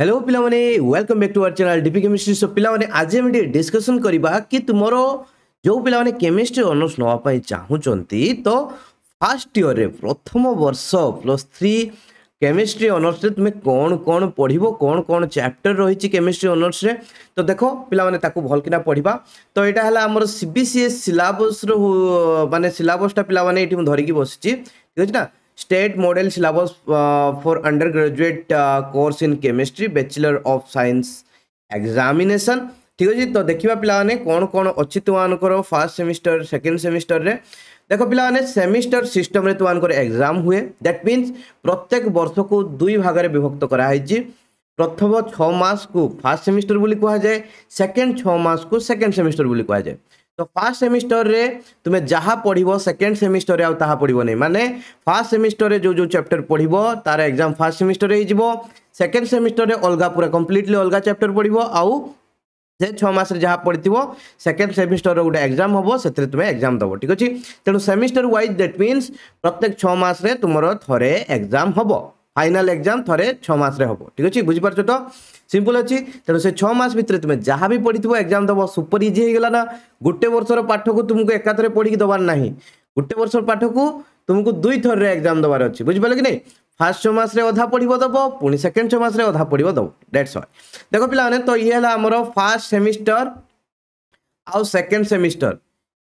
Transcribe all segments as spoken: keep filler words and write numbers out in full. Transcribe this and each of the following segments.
Hello पिला माने welcome back to our channel DP chemistry. So पिला माने आज हम डिस्कशन करबा कि तुमरो जो पिला माने केमिस्ट्री ऑनर्स नवा पई चाहू चंती तो फर्स्ट इयर रे प्रथम वर्ष प्लस तीन केमिस्ट्री ऑनर्स रे तुमे कोन कोन पढिबो कोन कोन चैप्टर रहिछि केमिस्ट्री ऑनर्स रे तो देखो पिला माने ताकू भलकिना पढिबा। तो एटा हला हमर सीबीएसई सिलेबस रो माने सिलेबसटा पिला माने एठी धरि की बसिछि ठीक अछि ना। State Model Syllabus uh, for Undergraduate uh, Course in Chemistry, Bachelor of Science Examination। ठीक है जी। तो देखिए पिला ने कौन कौन अच्छी तुमान करो फर्स्ट सेमिस्टर सेकंड सेमिस्टर रे देखो पिला ने सेमिस्टर सिस्टम रे तुमान करे एग्जाम हुए। दैट मींस प्रत्येक वर्ष को दुई भाग रे विभक्त करा है जी। प्रथम छह मास को फर्स्ट सेमिस्टर बोली कहा जाए, सेकंड छह मास को सेकंड सेमिस्टर बोली कहा जाए। तो फर्स्ट सेमिस्टर रे तुमे जहा पढिबो सेकंड सेमिस्टर रे आ ताहा पढिबो नै, माने फर्स्ट सेमिस्टर रे जो जो चैप्टर पढिबो तार एग्जाम फर्स्ट सेमिस्टर रे हिजिबो, सेकंड सेमिस्टर रे अलगा पूरा कंप्लीटली अलगा चैप्टर पढिबो आउ जे छह मास रे जहा पढितिबो सेकंड सेमिस्टर रे उडा एग्जाम होबो सेतरे तुमे एग्जाम दबो ठीक अछि। तेनु सेमिस्टर वाइज दैट मींस प्रत्येक छह मास रे तुमरो थरे एग्जाम होबो, फाइनल एग्जाम थरे छह मास रे होबो ठीक अछि। बुझि परछो तो सिंपल अछि। तेनो से छह मास भितरे तुमे जहां भी पढिथबो एग्जाम दबो सुपर इजी हे गेला ना। गुटे वर्ष रो पाठ को तुमको एकातरे पढि के दबार नाही, गुटे वर्ष रो पाठ को तुमको दुई थर रे एग्जाम दबार अछि बुझि पले कि नै। फर्स्ट छह मास रे आधा पढिबो दबो, पुनी सेकंड छह मास रे आधा पढिबो दबो, दैट्स ऑल। देखो पिला ने तो ये हला हमरो फर्स्ट सेमिस्टर आउ सेकंड सेमिस्टर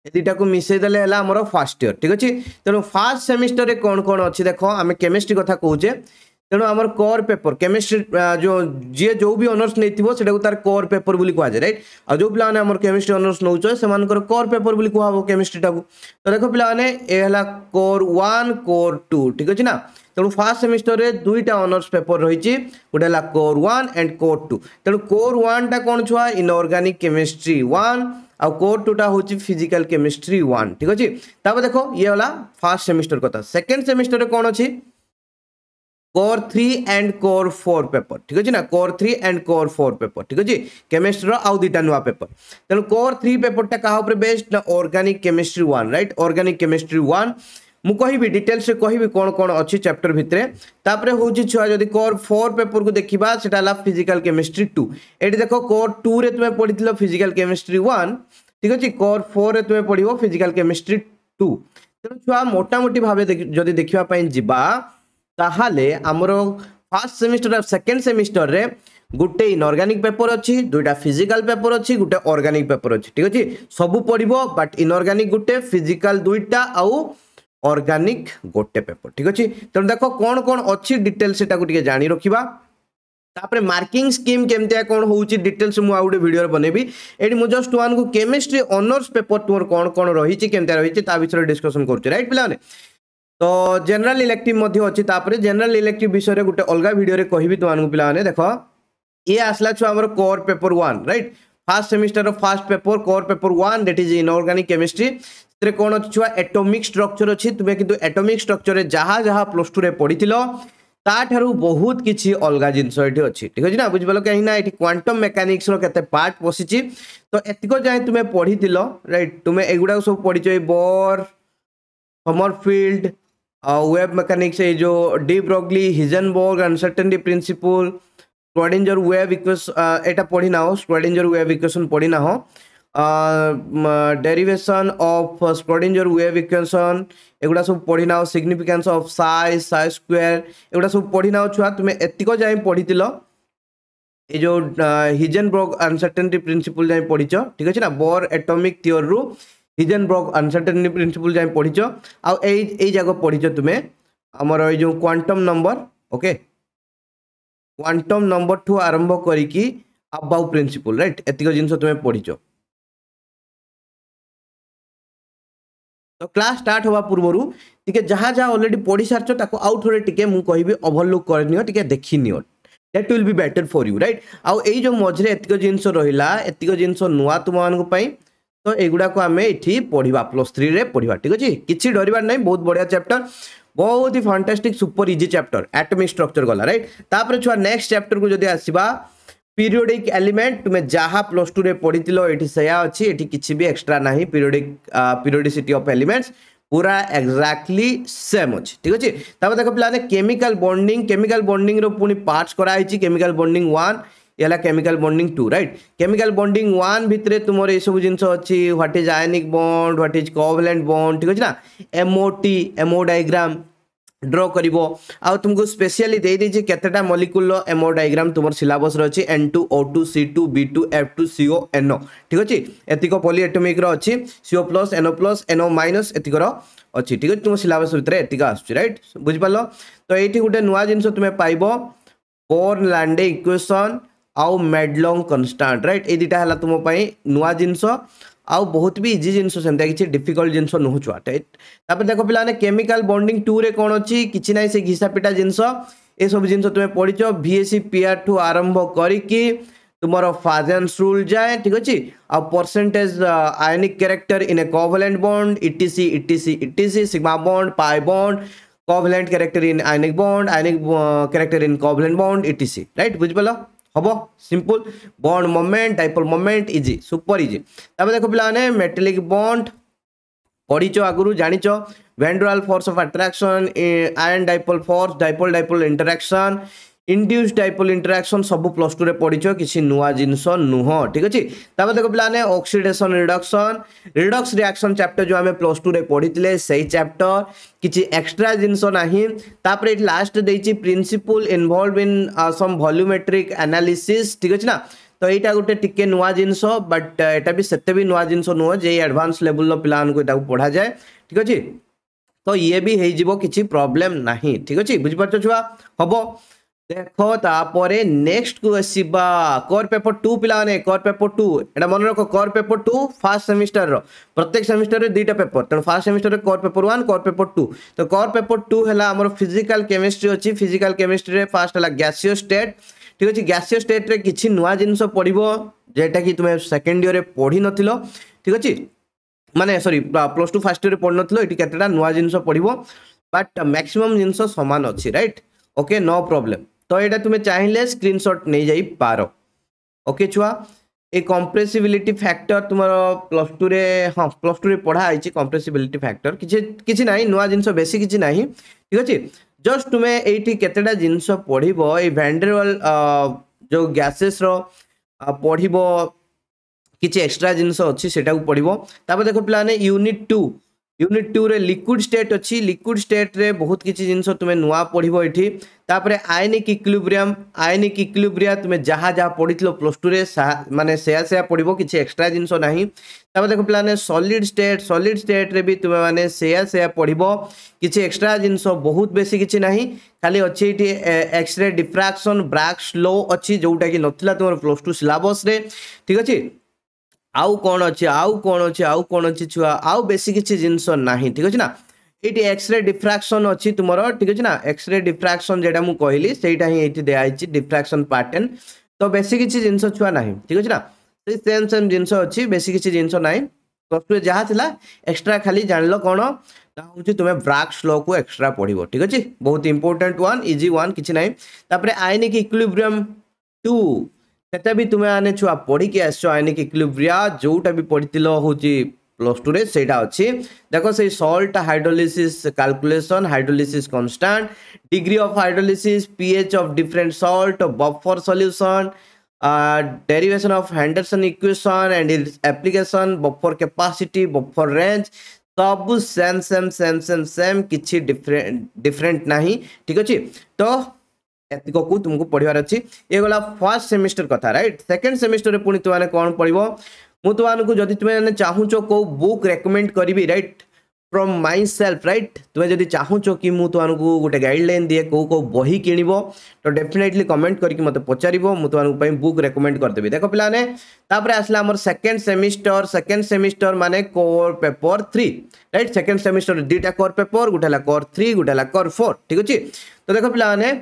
ए दिटा को मिसै देले हला हमरो फर्स्ट ईयर ठीक अछि। तेनो फर्स्ट सेमिस्टर रे कोन कोन अछि देखो हमें केमिस्ट्री कथा कहू जे तेनो हमर कोर पेपर केमिस्ट्री जो जे जो भी ऑनर्स नैथिबो सेटा उतार कोर पेपर बुली कहजे राइट। आ जो पिला ने हमर केमिस्ट्री ऑनर्स नउ छ समान कर कोर पेपर बुली कहबो केमिस्ट्री टाको। तो देखो पिला ने ए हला कोर वन कोर टू ठीक अछि ना। तेनो फर्स्ट सेमिस्टर रे दुईटा ऑनर्स पेपर रहिछि, उडाला core one and core two. तेनो कोर वन टा कोन छुआ इनऑर्गेनिक केमिस्ट्री वन आ कोर टू टा होछि फिजिकल केमिस्ट्री वन ठीक अछि। तब देखो ये हला फर्स्ट सेमिस्टर कथा। सेकंड सेमिस्टर रे कोन अछि कोर तीन एंड कोर चार पेपर ठीक अछि ना। कोर तीन एंड कोर चार पेपर ठीक अछि। केमिस्ट्री रो आउ दिटा नवा पेपर। तनो कोर तीन पेपर टा काहा ऊपर बेस्ड ना organic chemistry one right. Organic chemistry one मु कहिबी डिटेल्स रे कहिबी कोन कोन अछि चैप्टर भितरे। तापरे होउची छुआ जदी कोर चार पेपर को देखिबा सेटा ला फिजिकल केमिस्ट्री टू। एडी देखो कोर टू रे तुमे पढितलो फिजिकल केमिस्ट्री वन ठीक अछि। कोर चार रे तुमे पढिबो फिजिकल केमिस्ट्री टू। तनो छुआ मोटा मोटी भाबे जदी देखिबा पई जिबा ताहाले हमरो फर्स्ट सेमिस्टर और सेकंड सेमिस्टर रे गुटे इनऑर्गेनिक पेपर अछि, दुटा फिजिकल पेपर अछि, गुटे ऑर्गेनिक पेपर अछि ठीक अछि। सब पढिबो बट इनऑर्गेनिक गुटे फिजिकल दुटा आउ ऑर्गेनिक गुटे पेपर ठीक अछि। त देखो कोन कोन अछि डिटेल सेटा को टिके जानि रखिबा। तापरे मार्किंग स्कीम केमते कोन होउची डिटेल्स मु आउडे वीडियो बनेबी। एडी मु जस्ट वन को केमिस्ट्री ऑनर्स पेपर टूर कोन कोन रहिची केमते रहिची ता बिषय डिस्कशन करछु राइट पिला ने। तो जनरल इलेक्टिव मध्ये अछि, तापर जनरल इलेक्टिव विषय रे गुटे अलगा वीडियो रे कहिबी तुमानकु पिला ने। देखो ए आसला छ हमर core paper one right. First semester of first paper core paper one that is inorganic chemistry. तरे कोन छ एटॉमिक स्ट्रक्चर अछि। तुमे किंतु एटॉमिक स्ट्रक्चर रे जहा जहा प्लस टू रे पढितिलो ताठारु बहुत किछि अलगा जिंस एठी अछि ठीक अछि ना। बुझबलो कहि ना एठी क्वांटम मेकानिक्स रो केते पार्ट बसिछि। तो एतिको जाय तुमे पढितिलो राइट। तुमे एगुडा सब पढिचो बोर समरफील्ड वेब मैकेनिक्स है जो de Broglie Heisenberg uncertainty principle Schrodinger wave equation एटा पढ़ी ना हो, श्रोडिंगर वेव इक्वेशन पढ़ी ना हो, derivation of Schrodinger wave equation एगुडा सब पढ़ी ना हो, significance of psi psi square एगुडा सब पढ़ी ना हो छुआ। तुमे एतिको जाय पढ़ितिलो ए जो हिजनबर्ग अनसर्टेनिटी प्रिंसिपल जाय पढ़िचो ठीक अछि ना। बोर एटॉमिक थियोरी रू हिजनबर्ग अनसर्टेनिटी प्रिंसिपल जाय पढिचो आ एई एई जागो पढिचो तुमे हमर ए जो quantum number okay quantum number टू आरंभ करी की अबाउ प्रिंसिपल राइट। एतिको जिंस तुमे पढिचो। तो क्लास स्टार्ट होबा पूर्वरु टिके जहा जहा ऑलरेडी पढि सारचो ताको आउट थोड़े टिके मु कहिबे ओवरलुक करनियो टिके देखि नियो that will be better for you right. आ एई जो मझरे एतिको जिंस रहिला एतिको जिंस नुवा तुमानक पई तो एगुडा को हमें इठी पढ़िबा प्लस तीन रे पढ़िबा ठीक अछि। किछि डरिबार नै, बहुत बढ़िया चैप्टर, बहुत ही fantastic super easy chapter atomic structure गला राइट। तापर छुआ नेक्स्ट चैप्टर को जदी आसीबा पीरियोडिक एलिमेंट तुमे जहा प्लस टू रे पढ़ितिलो एठी सया अछि, एठी किछि भी एक्स्ट्रा नाही। पीरियोडिक पीरियोडिसिटी ऑफ एलिमेंट्स पूरा एक्जाक्टली सेम अच्छे ठीक अच्छे तब देखो पिलाने केमिकल बॉन्डिंग केमिकल बॉन्डिंग रो पुनी पार्ट्स कराई छी केमिकल बॉन्डिंग वन याला chemical bonding two right chemical bonding one भितरे तुमर ए सब जिंस अछि what is ionic bond what is covalent bond ठीक अछि ना एमओटी एमओ डायग्राम ड्रॉ करिवो आ तुमको स्पेशली दे दे जे केतेटा मॉलिक्यूल लो एमओ डायग्राम तुमर सिलेबस रो अछि N two O two C two B two F two C O N O ठीक अछि एतिको पॉलीएटॉमिक रो अछि C O plus N O plus N O minus एतिको रो अछि ठीक अछि तुम सिलेबस भितरे एतिका आसु राइट बुझ पालो तो एठी गुटे नुवा जिंस तुमे पाइबो बोर्न लैंडे इक्वेशन आ मेडलोंग कांस्टेंट राइट ए दिटा हला तुम पई नुवा जिंस आउ बहुत भी इजी जिनसो सेमता किछि डिफिकल्ट जिनसो न हो छुआ तापर देखो पिलाने केमिकल बॉन्डिंग टू रे कोन अछि किछि नै से घिसापिटा जिनसो ए सब जिनसो तुमे पढिचो बीएससी पीआर टू आरंभ करी कि तुमरो फाजेंस रूल जाय ठीक अछि आ percentage ionic character in a covalent bond etc etc etc sigma bond pi bond covalent character in ionic bond ionic character in covalent bond etc right बुझबलो हबो simple bond moment dipole moment easy super easy तबे देखो पिलाने metallic bond पढिचो आगुरु जानिचो van der Waals force of attraction ion dipole force dipole dipole interaction induced dipole interaction सब plus two रे पढिचो किछि नुवा जिनसो नुहो ठीक अछि तबे देखो पिलाने oxidation reduction redox reaction chapter जो हमें प्लस टू रे पढितले सही चैप्टर किछि एक्स्ट्रा जिनसो नाही तापरे लास्ट दैछि principle involved in some volumetric analysis ठीक अछि ना तो एटा गुटे टिके नुवा जिनसो बट एटा भी सत्ते भी नुवा जिनसो नुहो जे एडवांस लेवल लो प्लान को एटा पढा जाय ठीक अछि तो ये भी हे जिवो किछि प्रॉब्लम नाही ठीक अछि बुझ परछो छुवा हबो देखो तापरे नेक्स्ट को आसीबा कोर पेपर टू पिलाने कोर पेपर टू एटा मन रखो core paper two first semester रो प्रत्येक सेमेस्टर रे दुटा पेपर त फर्स्ट सेमेस्टर रे core paper one core paper two तो कोर पेपर टू हला हमर फिजिकल केमिस्ट्री अछि फिजिकल केमिस्ट्री रे फर्स्ट हला गैसियस स्टेट ठीक अछि गैसियस स्टेट रे किछि नया जिंस पढिबो जेटा कि तुमे सेकंड ईयर रे पढि नथिलो ठीक अछि माने sorry plus two first year रे पढि नथिलो इति केतेटा नया जिंस पढिबो बट मैक्सिमम जिंस समान अछि राइट ओके नो प्रॉब्लम तो एटा तुमे चाहिले स्क्रीनशॉट नै जाई पारो ओके छुआ ए कंप्रेसिबिलिटी फैक्टर तुम्हारो प्लस टू रे हां प्लस टू रे पढा आइछि कंप्रेसिबिलिटी फैक्टर किछि किछि नाही नवा जिंसो बेसी किछि नाही ठीक अछि जस्ट तुमे एठी केतेडा जिंसो पढिबो ए वैंडरवाल जो गैसेस रो पढिबो किछि एक्स्ट्रा जिंसो अछि सेटा को पढिबो ताबे देखो plan unit two unit two रे लिक्विड स्टेट अछि लिक्विड स्टेट रे बहुत किछि जिंसो तुमे नुवा पढिबो एठी तापरे आयनिक इक्विलिब्रियम आयनिक इक्विलिब्रिया तुमे जहा जहा पढितलो प्लस टू रे माने सेया सेया पढिबो किछि एक्स्ट्रा जिंसो नाही ताबे देखो plan solid state solid state रे भी तुमे माने सेया सेया पढिबो किछि एक्स्ट्रा जिंसो बहुत बेसी किछि नाही खाली अछि एठी एक्सरे डिफ्रैक्शन ब्राग्स लॉ अछि जोटा कि नथिला तुमर प्लस टू सिलेबस रे ठीक अछि आउ कोन अछि आउ कोन अछि आउ कोन अछि छुआ आउ बेसी किछि जिंसो नाही ठीक अछि ना एटी एक्सरे डिफ्रैक्शन अछि तुमरो ठीक अछि ना एक्सरे डिफ्रैक्शन जेडा मु कहली सेटा ही एटी दे आइछि डिफ्रैक्शन पैटर्न तो बेसी किछि जिंसो छुआ नाही ठीक अछि ना से सेम सेम जिंसो अछि बेसी किछि जिंसो नाही तोस्तु जहा थिला एक्स्ट्रा खाली जानलो कोन ता होछि तुमे ब्राग्स लॉ को एक्स्ट्रा पढिबो ठीक अछि बहुत इंपोर्टेंट वन इजी वन किछि नाही तापरे आयनिक इक्विलिब्रियम टू केता भी तुमे आने छुआ पढी के आछो आयनिक इक्विलिब्रिया जोटा भी पढितिलो होची प्लस टू रे सेटा अछि देखो से salt hydrolysis calculation hydrolysis constant degree of hydrolysis pH of different salt buffer solution derivation of Henderson equation and its application buffer capacity buffer range सब same same same same same किछि different different नाही ठीक अछि तो एतिको को तुमको पढिवार अछि ए गला फर्स्ट सेमेस्टर कथा राइट सेकंड सेमेस्टर रे पुनी तुमाने कोन पढिबो मु तुमाने को जदी तुमे चाहू छो को बुक रेकमेंड करबी right from myself right तुमे जदी चाहू छो कि मु तुमाने को गोटे गाइडलाइन दिए को को बही किनिबो तो डेफिनेटली कमेंट करके मते पचारिबो मु तुमाने पई बुक रेकमेंड कर देबी देखो पिलाने तापरे आसला हमर सेकंड सेमेस्टर सेकंड सेमेस्टर माने core paper three right second semester दुटा कोर पेपर गुटाला कोर थ्री गुटाला कोर फोर ठीक अछि तो देखो पिलाने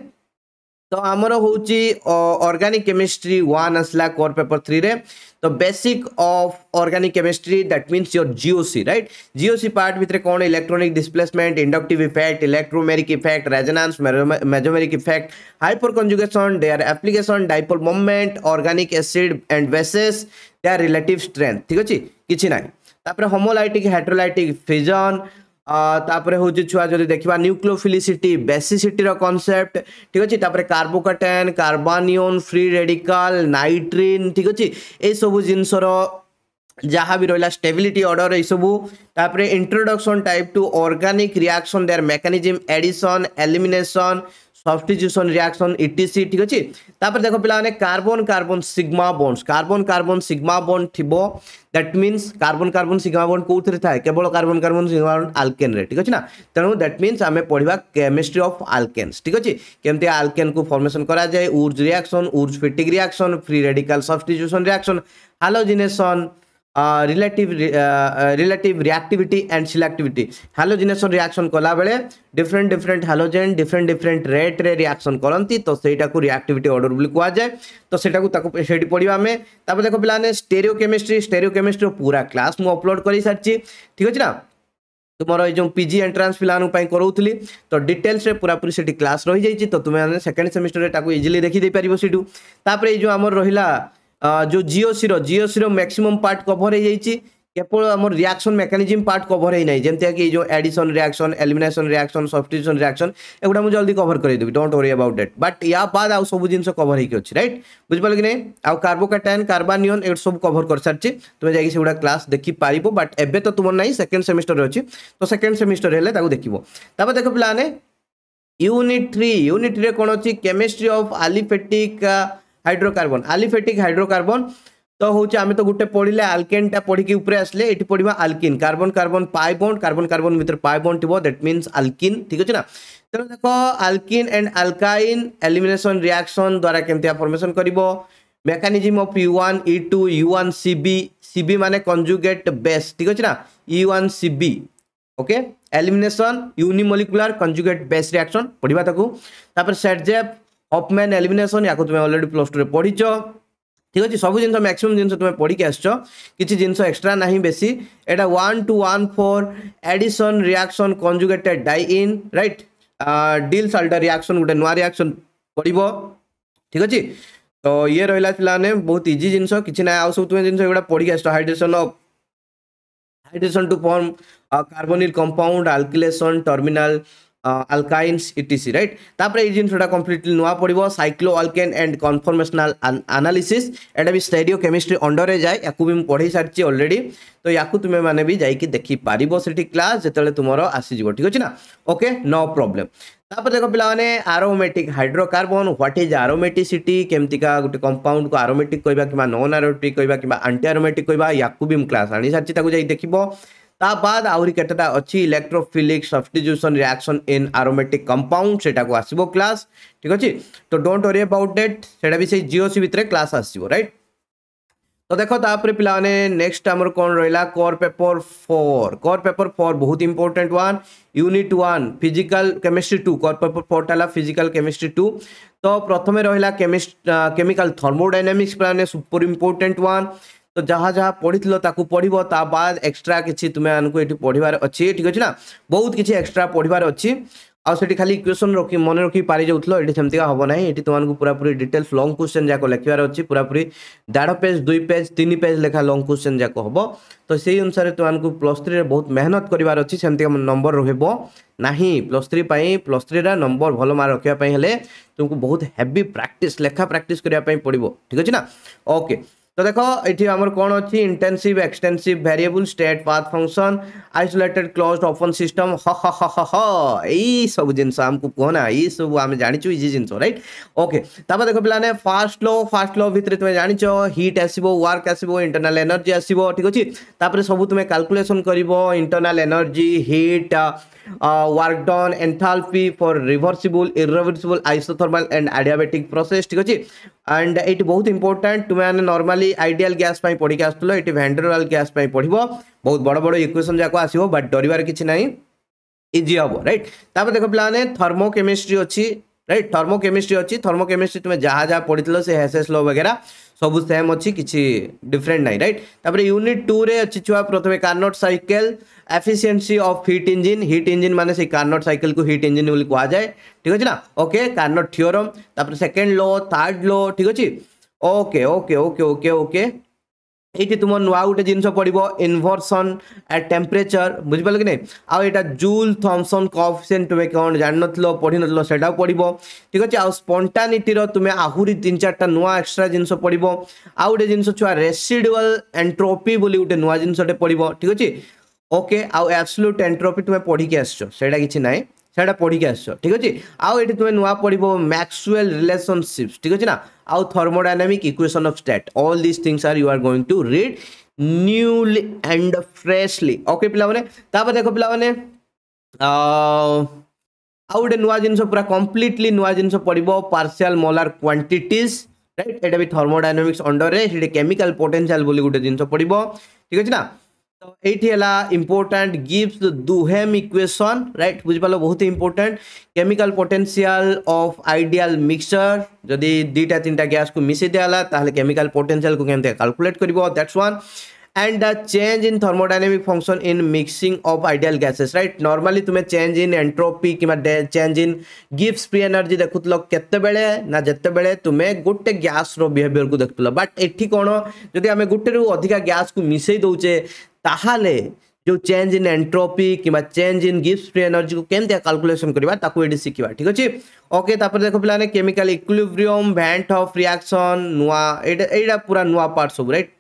तो हमरो होची ऑर्गेनिक केमिस्ट्री वन असला कोर पेपर थ्री रे तो basic of organic chemistry that means your GOC right GOC part भितरे कोन electronic displacement inductive effect electromeric effect resonance mesomeric effect hyperconjugation their application dipole moment organic acid and bases their relative strength ठीक अछि किछि नै तापर homolytic hydrolytic fission तापरे होजी छुआ जदि देखिबा न्यूक्लियोफिलिसिटी बेसिसिटी रो कांसेप्ट ठीक अछि तापरे carbocation carbanion free radical nitrene ठीक अछि ए सब जिंस रो जहाँ भी रहा स्टेबिलिटी ऑर्डर ये सबू तापर introduction type to organic reaction their mechanism addition elimination substitution reaction etc ठीक अछि तापर देखो पिला माने carbon carbon sigma bonds carbon carbon sigma bond थिबो that means carbon carbon sigma bond कोथरे थाए केवल carbon carbon sigma bond alkane रे ठीक अछि ना तनो दैट मींस हमें पढिबा केमिस्ट्री ऑफ अल्केन्स ठीक अछि केमते अल्केन को फॉर्मेशन करा जाय Wurtz reaction Wurtz Fittig reaction free radical substitution reaction halogenation Uh, relative uh, relative reactivity and selectivity halogenation reaction कला बेले different different halogen different different rate रे reaction करंती तो सेटा को reactivity order बुली कुआ जाए तो सेटा को ताको सेडी पढ़िबा में तापर देखो पिलाने stereochemistry stereochemistry पूरा क्लास मु अपलोड करी सारची ठीक अछि ना तुम्हारा जो पीजी एंट्रेंस पिलानु पई करूथली तो डिटेल्स रे पूरा पूरी सेटी क्लास रहि जाईची तो तुमे सेकंड सेमेस्टर रे ताको इजीली देखि दे परिबो सेटू तापर ए जो हमर रहिला Uh, जो जीओसी रो जीओसी रो मैक्सिमम पार्ट कवर हो जाइची केवल हमर रिएक्शन मेकानिज्म पार्ट कवर हे नै जेंते कि जो addition reaction elimination reaction substitution reaction एगुडा मु जल्दी कवर करै देबी don't worry about that but या बाद आ सब जिंस कवर हे कि अछि राइट बुझ पाले कि नै आ कार्बोकैटायन कार्बनियन ए सब कवर कर सारछि तुमे जाय कि सेगुडा क्लास देखि पारिबो बट एबे तो तुमन नै सेकंड सेमेस्टर अछि तो सेकंड सेमेस्टर हेले ताको देखिबो तब देखो प्लान यूनिट थ्री यूनिट रे कोन अछि chemistry of aliphatic hydrocarbon aliphatic hydrocarbon तो होचे आमे तो गुटे पढिले अल्केन ता पढि के ऊपर आसले एटी पढिबा alkene carbon carbon pi bond carbon carbon भीतर पाई बॉन्ड थिबो दैट मींस अल्किन ठीक अछि ना त देखो alkene and alkyne elimination reaction द्वारा केमतिया फॉर्मेशन करिवो mechanism of E one E two E one CB CB माने कंजुगेट बेस ठीक अछि ना E one CB okay elimination unimolecular conjugate base reaction पढिबा ताको तापर सेटजेप ऑपमैन एलिमिनेशन याको तुमे ऑलरेडी प्लस टू रे पढिचो ठीक अछि सब जिंस मैक्सिमम जिंस तुमे पढि के आछो किछि जिंस एक्स्ट्रा नाही बेसी एटा one two one four addition reaction conjugated diene right Diels Alder reaction गुटे नवा रिएक्शन पढिबो ठीक अछि तो ये रहला पिलाने बहुत इजी जिंस किछि ना आ सब तुमे जिंस एगुडा पढि के आछो hydration of hydration to form carbonyl compound alkylation terminal alkynes etc right तापर ए जिनसडा कंप्लीटली नोआ पडिबो साइक्लोअल्केन एंड कन्फॉर्मेशनल एनालिसिस एटा भी स्टीरियो केमिस्ट्री अंडर रे जाय याकू भी पढै सारची ऑलरेडी तो याकू तुमे माने भी जाय कि देखि पारिबो सेठी क्लास जेतले तुमरो आसी जिवो ठीक अछि ना ओके नो प्रॉब्लम तापर देखो पिला माने aromatic hydrocarbon what is aromaticity केमतिका गुटे कंपाउंड को एरोमेटिक कहबा किबा नॉन एरोमेटिक कहबा किबा एंटी एरोमेटिक कहबा याकू भी क्लास आनी सारची ताकू जाय देखिबो ता बाद आउरी केटाटा अछि electrophilic substitution reaction in aromatic compound सेटा को आसीबो क्लास ठीक अछि तो डोंट वरी अबाउट दैट सेटा भी से जीओसी भितरे क्लास आसीबो राइट तो देखो तापर पिला ने नेक्स्ट हमर कोन रहला core paper four core paper four बहुत important one unit one physical chemistry two core paper four टाला फिजिकल केमिस्ट्री टू तो प्रथम रहला केमिकल थर्मोडायनामिक्स पिला ने सुपर इंपोर्टेंट वन तो जहां जहां पढितलो ताकू पढिबो ता बाद एक्स्ट्रा किछि तुमे अनकू एठी पढिबार अछि ठीक अछि ना बहुत किछि एक्स्ट्रा पढिबार अछि आ सेठी खाली इक्वेशन रोकी मन रोकी पारि जाउतलो एठी सेमतिका हबो नै एठी तुमानकू पूरा पूरी डिटेल्स लॉन्ग क्वेश्चन जाको लेखिबार अछि पूरा पूरी डेढ़ पेज दो पेज तीन पेज लेखा लॉन्ग क्वेश्चन जाको हबो तो सेही अनुसार तुमानकू प्लस थ्री रे बहुत मेहनत करिवार अछि सेमतिका नंबर रहबो नाही प्लस थ्री पई प्लस थ्री रा नंबर भलो मार रखिया पई हेले तुमको बहुत हेवी प्रैक्टिस लेखा प्रैक्टिस करिया पई पडिबो ठीक अछि ना ओके तो देखो एठी हमर कोन अछि intensive extensive variable state path function isolated closed open system ह ह ह ह ए सब जिन साम को कोना ए सब हम जानि छु इजी जिन राइट ओके तब देखो पिलाने फास्ट लॉ फास्ट लॉ भितर तुमे जानि छो हीट आसीबो वर्क आसीबो इंटरनल एनर्जी आसीबो ठीक अछि तापर सब तुमे कैलकुलेशन करिवो internal energy heat work done enthalpy for reversible irreversible isothermal and adiabatic process ठीक अछि एंड इट बहुत इंपोर्टेंट तुमे नॉर्मली आइडियल गैस पाई पढि के आस्तलो एटी वैंडरवाल गैस पाई पढिबो बहुत बड़ बड़ इक्वेशन जाको आसीबो बट डरिवार किछि नाही इजी हबो राइट तापर देखो प्लान है थर्मो केमिस्ट्री अछि राइट थर्मो केमिस्ट्री अछि थर्मो केमिस्ट्री तुमे जहा जहा पढितलो से हेसेस लॉ वगैरह सब सेम अछि किछि डिफरेंट नाही राइट तापर यूनिट टू रे अछि छुआ प्रथमे Carnot cycle efficiency of heat engine heat engine माने से कार्नोट साइकिल को हीट इंजन बोली कहा जाय ठीक अछि ना ओके कार्नोट थ्योरम तापर सेकंड लॉ थर्ड लॉ ठीक अछि okay okay okay okay okay एठी तुम नुआ गोटे जिनस पड़ो इनवर्सन एट टेम्परेचर बुझिपाल कि नहीं आउ एटा जूल थॉमसन कोएफिशिएंट तुम कौन जान न पढ़ी न सेटा पड़ो ठीक अच्छे आउ स्पॉन्टानिटी रो तुम आहुरी तीन चारटा नुआ एक्सट्रा जिनस पड़ो आउ गोटे जिनस छुआ रेसिडुअल एंट्रोपी बोली गोटे नुआ जिनसटे पड़ो ठीक अच्छे ओके आउ एब्सोल्यूट एंट्रोपी तुम पढ़ी आसो सेटा किछि नाही सेटा पढ़ी आसो ठीक अच्छे आउ एठी तुम नुआ पड़ो मैक्सवेल रिलेशनशिप्स ठीक अच्छे ना Our thermodynamic equation of state. All these things are you are going to read newly and freshly. Okay, पिलावने तापर देखो पिलावने आउट नुआ जिनस पूरा completely नुआ जिनस पड़ो partial molar quantities right एटा भी thermodynamics under रे एटा chemical potential बोली गुटे जिनस पड़ो ठीक अछि ना तो एठी हला important gives the Duhem equation right बुझ पालो बहुत important chemical potential of ideal mixture जदि दीटा तीनटा गैस को मिसे देला ताहले chemical potential को केमते calculate करिवो that's one and the change in thermodynamic function in mixing of ideal gases right normally तुमे change in entropy keema change in Gibbs free energy देखुतलो केते बेले ना जते बेले तुमे गुटे गैस रो बिहेवियर को देखतलो बट एठी कोन जदि हमें गुटे रो अधिका गैस को मिसे दोचे ताहाले जो चेंज इन एंट्रोपी किमा change in Gibbs free energy को केमते कैलकुलेशन करबा ताको एडी सिखबा ठीक अछि ओके तापर देखो पिलाने chemical equilibrium went of reaction नुआ एडा एडा पूरा नुआ पार्ट सब राइट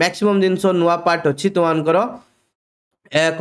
मैक्सिमम जिनस नुआ पार्ट अछि तोमान करो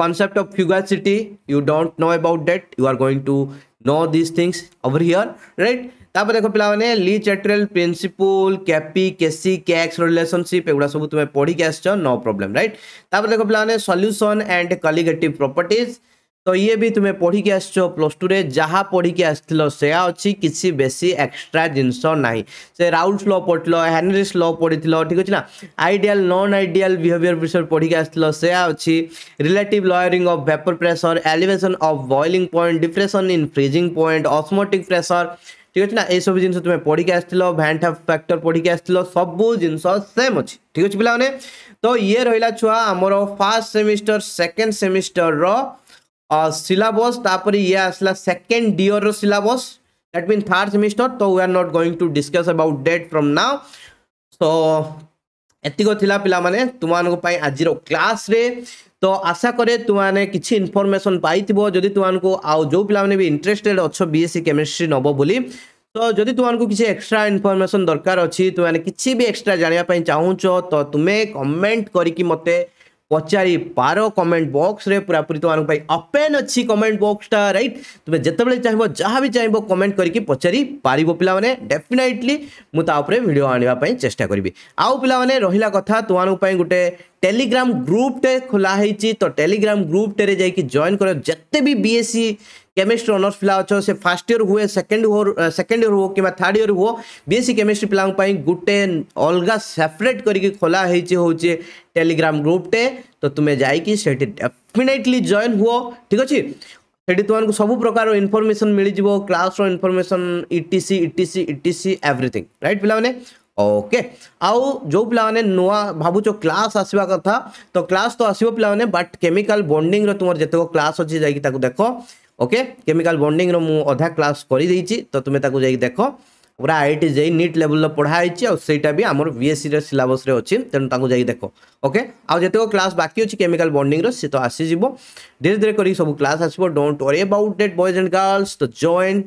concept of fugacity you don't know about that you are going to know this things over here right तापर देखो पिलाने ली चैटरल प्रिंसिपल कैपी केसी केएक्स रिलेशनशिप एगुडा सब तुमे पढ़ी के आछो नो प्रॉब्लम राइट तापर देखो पिलाने सॉल्यूशन एंड कलिगेटिव प्रॉपर्टीज तो ये भी तुमे पढ़ी के आछो प्लस टू रे जहां पढ़ी के आस्थलो सेया अछि किछि बेसी एक्स्ट्रा जिंस नाही से राउल्ट लॉ पढ़लो हेनरीस लॉ पढ़ितलो ठीक अछि ना ideal non ideal behaviour pressure पढ़ी के आस्थलो सेया अछि relative lowering of vapour pressure elevation of boiling point depression in freezing point osmotic pressure ठीक अछि ना ए सब जिंस तुमे पढ़ी के आस्थलो वेंट ऑफ फैक्टर पढ़ी के आस्थलो सब जिंस सेम अछि ठीक अछि पिला माने तो ये रहिला छुआ हमरो फर्स्ट सेमेस्टर सेकंड सेमेस्टर रो और सिलेबस तापर ये असला सेकंड ईयर रो syllabus that mean third semester तो we are not going to discuss about that from now so एतिको थिला पिला माने तुमानको पई आज रो क्लास रे तो आशा करे तुमाने किछि इन्फॉर्मेशन पाइतिबो जदि तुमानको आउ जो पिला माने भी इंटरेस्टेड अछो बीएससी केमिस्ट्री नबो बोली तो जदि तुमानको किछि एक्स्ट्रा इन्फॉर्मेशन दरकार अछि तुमाने किछि भी एक्स्ट्रा जानिया पई चाहूचो तो तुमे कमेंट करी कि मते पचारी पारो कमेंट बॉक्स रे पूरा पूरी तुम भाई ओपन अच्छी कमेंट बॉक्स टा राइट तुम्हें जितेबाला चाहबो जहाँ भी चाहबो कमेंट करके पचारी पारिबो पिला माने डेफिनेटली मु ता उपरे वीडियो आनिबा पई चेष्टा करबी आउ पिला माने रहिला कथा तुमानु पई गुटे टेलीग्राम ग्रुप टे खुला हेची तो टेलीग्राम ग्रुप टे रे जाई कि जॉइन करो जत्ते भी बीएससी केमिस्ट्री ऑनर्स पिला अछो से फर्स्ट ईयर हुए सेकंड हो सेकंड ईयर हो किबा थर्ड ईयर हो बीएससी केमिस्ट्री पिलांग पई गुटे अलगा सेपरेट करके खोला हेची होचे टेलीग्राम ग्रुप टे तो तुमे जाई कि सेट डेफिनेटली जॉइन हो ठीक अछि सेठी तुमन सब प्रकार इन्फॉर्मेशन मिलि जिवो क्लास रो information etc etc etc everything right पिला माने ओके आउ जो पिलाने नोआ भाबुचो क्लास आसीबा कथा तो क्लास तो आसीबो पिलाने बट केमिकल बॉन्डिंग रो तुमर जतेको क्लास अछि जाई कि ताको देखो ओके केमिकल बॉन्डिंग रो मु आधा क्लास करी दैछि तो तुमे ताको जाई देखो पूरा आईटी जेई नीट लेवल लो पढा आइछि आ सेटा भी हमर बीएससी रे सिलेबस रे अछि तन ताको जाई देखो ओके आ जतेको क्लास बाकी अछि केमिकल बॉन्डिंग रो से तो आसी जिवो धीरे धीरे करी सब क्लास आसीबो don't worry about that boys and girls तो जॉइन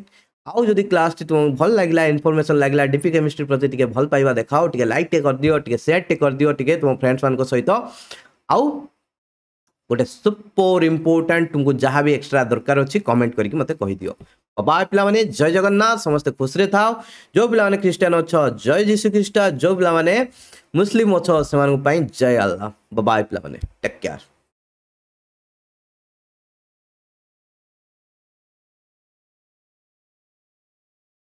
आउ जदि क्लास ती तुम भल लागला इन्फॉर्मेशन लागला डीपी केमिस्ट्री प्रति टिके भल पाइबा देखाओ टिके लाइक टिके कर दियो टिके शेयर टिके कर दियो टिके तुम फ्रेंड्स मान को सहित आउ गोटे सुपर इंपोर्टेंट तुमको जहां भी एक्स्ट्रा दरकार अछि कमेंट करके मते कहि दियो बाय पिला माने जय जगन्नाथ समस्त खुश रे थाओ जो पिला माने क्रिश्चियन अछो जय जीसु ख्रीष्ट जो पिला माने मुस्लिम अछो सेमान को पई जय अल्लाह बाय पिला माने टेक केयर।